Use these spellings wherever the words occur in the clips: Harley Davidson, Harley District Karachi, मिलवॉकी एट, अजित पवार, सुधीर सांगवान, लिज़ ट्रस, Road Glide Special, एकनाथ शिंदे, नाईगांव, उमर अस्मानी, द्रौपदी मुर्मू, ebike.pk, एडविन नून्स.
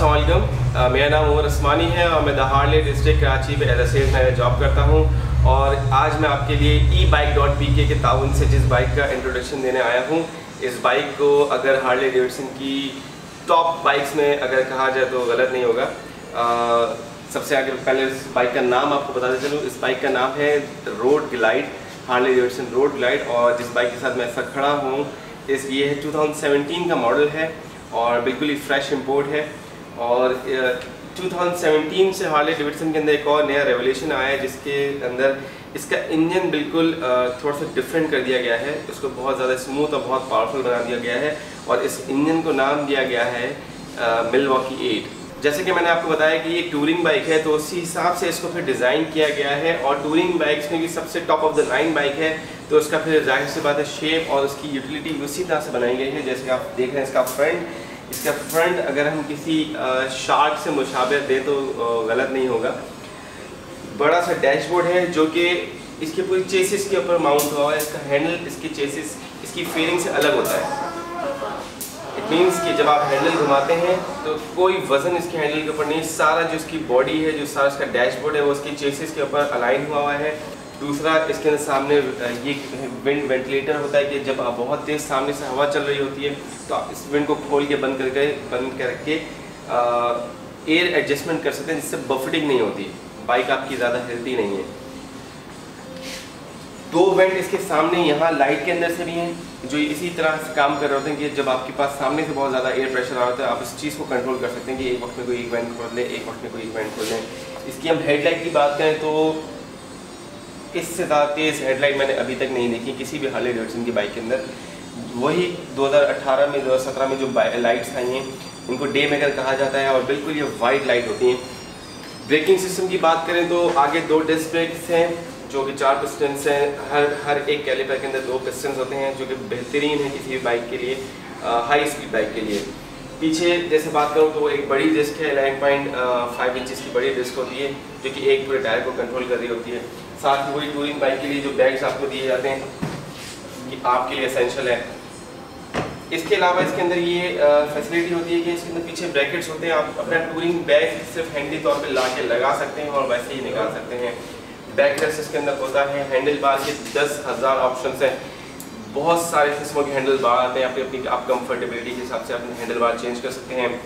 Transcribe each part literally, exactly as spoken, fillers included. अस्सलाम, मेरा नाम उमर अस्मानी है और मैं द हार्ले डिस्ट्रिक्ट कराची में as a sales manager job करता हूं। और आज मैं आपके लिए ई बाइक डॉट पी के के ताउन से जिस बाइक का इंट्रोडक्शन देने आया हूं, इस बाइक को अगर हार्ले डेविडसन की टॉप बाइक्स में अगर कहा जाए तो गलत नहीं होगा। आ, सबसे आगे पहले इस बाइक का नाम आपको बताते चलूँ, इस बाइक का नाम है road glide, Harley Davidson road glide. और जिस बाइक के साथ मैं ऐसा खड़ा हूँ इस ये है टू थाउजेंड सेवनटीन का मॉडल है और बिल्कुल ही फ्रेश इम्पोर्ट है। और टू थाउजेंड सेवनटीन से हार्ले डेविडसन के अंदर एक और नया रेवोल्यूशन आया है जिसके अंदर इसका इंजन बिल्कुल थोड़ा सा डिफरेंट कर दिया गया है, उसको बहुत ज़्यादा स्मूथ और बहुत पावरफुल बना दिया गया है। और इस इंजन को नाम दिया गया है मिलवॉकी एट। जैसे कि मैंने आपको बताया कि ये टूरिंग बाइक है तो उसी हिसाब से इसको फिर डिज़ाइन किया गया है। और टूरिंग बाइक्स में भी सबसे top of the line bike है तो उसका फिर जाहिर सी बात है शेप और उसकी यूटिलिटी उसी तरह से बनाई गई है। जैसे कि आप देख रहे हैं इसका फ्रंट, इसका फ्रंट अगर हम किसी शार्क से मुशाबहत दें तो गलत नहीं होगा। बड़ा सा डैशबोर्ड है जो कि इसके पूरी चेसिस के ऊपर माउंट हुआ है। इसका हैंडल इसके चेसिस इसकी फेयरिंग से अलग होता है। इट मीन्स कि जब आप हैंडल घुमाते हैं तो कोई वज़न इसके हैंडल के ऊपर नहीं, सारा जो इसकी बॉडी है, जो सारा इसका डैशबोर्ड है वो इसके चेसिस के ऊपर अलाइन हुआ हुआ है। दूसरा, इसके अंदर सामने ये विंड वेंटिलेटर होता है कि जब आप बहुत तेज़ सामने से हवा चल रही होती है तो आप इस विंड को खोल के बंद करके बंद करके एयर एडजस्टमेंट कर सकते हैं जिससे बफटिंग नहीं होती, बाइक आपकी ज़्यादा हेल्दी नहीं है। दो वेंट इसके सामने यहाँ लाइट के अंदर से भी हैं जो इसी तरह से काम कर रहे होते हैं कि जब आपके पास सामने से बहुत ज़्यादा एयर प्रेशर आ रहा होता है आप इस चीज़ को कंट्रोल कर सकते हैं कि एक वक्त में कोई एक वेंट खोल लें, एक वक्त में कोई एक वेंट खोल लें। इसकी हम हेडलाइट की बात करें तो इससे ज़्यादा तेज़ हेडलाइट मैंने अभी तक नहीं देखी किसी भी हार्ले डेविडसन की बाइक के अंदर। वही दो हज़ार अठारह में दो हज़ार सत्रह में जो लाइट्स आई हैं उनको डे मेकर कहा जाता है और बिल्कुल ये वाइट लाइट होती हैं। ब्रेकिंग सिस्टम की बात करें तो आगे दो डिस्क ब्रेक्स हैं जो कि चार पिस्टन से हर हर एक कैलिपर के अंदर दो पिस्टन होते हैं जो कि बेहतरीन है किसी भी बाइक के लिए, हाई स्पीड बाइक के लिए। पीछे जैसे बात करूँ तो एक बड़ी डिस्क है, इलेवन पॉइंट फाइव इंचज़ की बड़ी डिस्क होती है जो कि एक पूरे टायर को कंट्रोल कर रही होती है। साथ ही वही टूरिंग बाइक के लिए जो बैग्स आपको दिए जाते हैं कि आपके लिए एसेंशियल है। इसके अलावा इसके अंदर ये फैसिलिटी होती है कि इसके अंदर पीछे ब्रैकेट्स होते हैं, आप अपना टूरिंग बैग सिर्फ हैंडी तौर पे ला के लगा सकते हैं और वैसे ही निकाल सकते हैं। बैक रेस्ट इसके अंदर होता है। हैंडल बार के दस हज़ार ऑप्शन हैं, बहुत सारे किस्मों के हैंडल बार आते हैं, अपनी अपनी आप कंफर्टेबिलिटी के हिसाब से अपने हैंडल बार चेंज कर सकते हैं।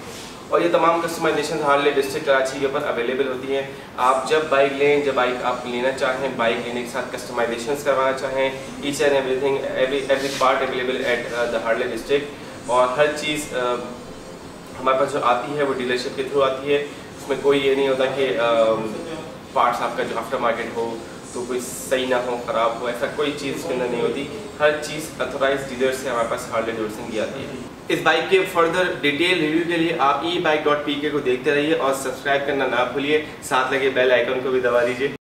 और ये तमाम कस्टमाइजेशन हार्ले डिस्ट्रिक्ट कराची के ऊपर अवेलेबल होती है। आप जब बाइक लें, जब बाइक आप लेना चाहें, बाइक लेने के साथ कस्टमाइजेशन करवाना चाहें, each and everything every every part available at the Harley district. और हर चीज़ हमारे पास जो आती है वो डीलरशिप के थ्रू आती है। उसमें कोई ये नहीं होता कि पार्ट्स आपका जो आफ्टर मार्केट हो तो कोई सही ना हो, ख़राब हो, ऐसा कोई चीज़ इसके अंदर नहीं होती। हर चीज़ अथोराइज डीलर से हमारे पास हार्ले डेविडसन की आती है। इस बाइक के फर्दर डिटेल रिव्यू के लिए आप ई बाइक डॉट पी के को देखते रहिए और सब्सक्राइब करना ना भूलिए, साथ लगे बेल आइकन को भी दबा दीजिए।